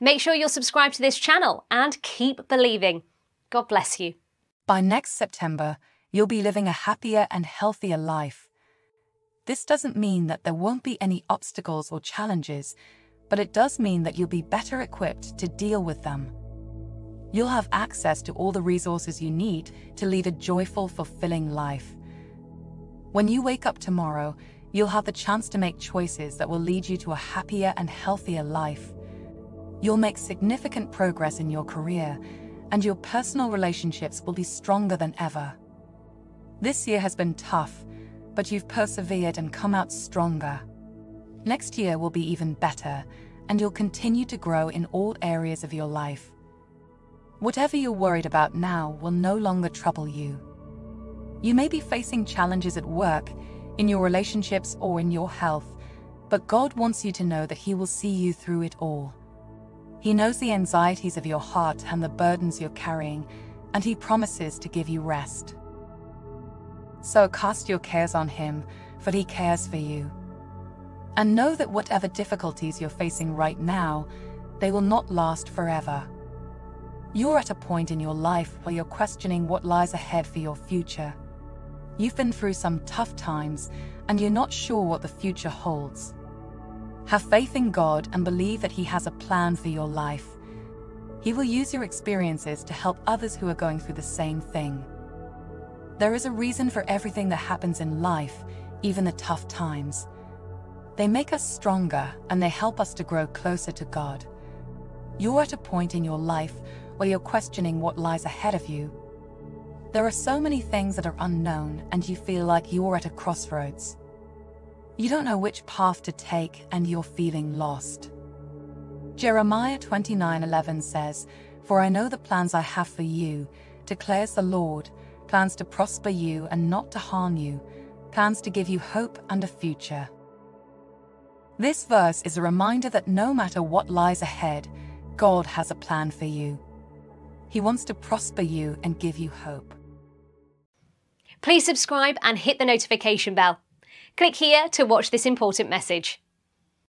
Make sure you're subscribed to this channel and keep believing. God bless you. By next September, you'll be living a happier and healthier life. This doesn't mean that there won't be any obstacles or challenges, but it does mean that you'll be better equipped to deal with them. You'll have access to all the resources you need to lead a joyful, fulfilling life. When you wake up tomorrow, you'll have the chance to make choices that will lead you to a happier and healthier life. You'll make significant progress in your career, and your personal relationships will be stronger than ever. This year has been tough, but you've persevered and come out stronger. Next year will be even better, and you'll continue to grow in all areas of your life. Whatever you're worried about now will no longer trouble you. You may be facing challenges at work, in your relationships, or in your health, but God wants you to know that He will see you through it all. He knows the anxieties of your heart and the burdens you're carrying, and He promises to give you rest. So cast your cares on Him, for He cares for you. And know that whatever difficulties you're facing right now, they will not last forever. You're at a point in your life where you're questioning what lies ahead for your future. You've been through some tough times, and you're not sure what the future holds. Have faith in God and believe that He has a plan for your life. He will use your experiences to help others who are going through the same thing. There is a reason for everything that happens in life, even the tough times. They make us stronger, and they help us to grow closer to God. You're at a point in your life where you're questioning what lies ahead of you. There are so many things that are unknown, and you feel like you're at a crossroads. You don't know which path to take, and you're feeling lost. Jeremiah 29:11 says, "For I know the plans I have for you, declares the Lord, plans to prosper you and not to harm you, plans to give you hope and a future." This verse is a reminder that no matter what lies ahead, God has a plan for you. He wants to prosper you and give you hope. Please subscribe and hit the notification bell. Click here to watch this important message.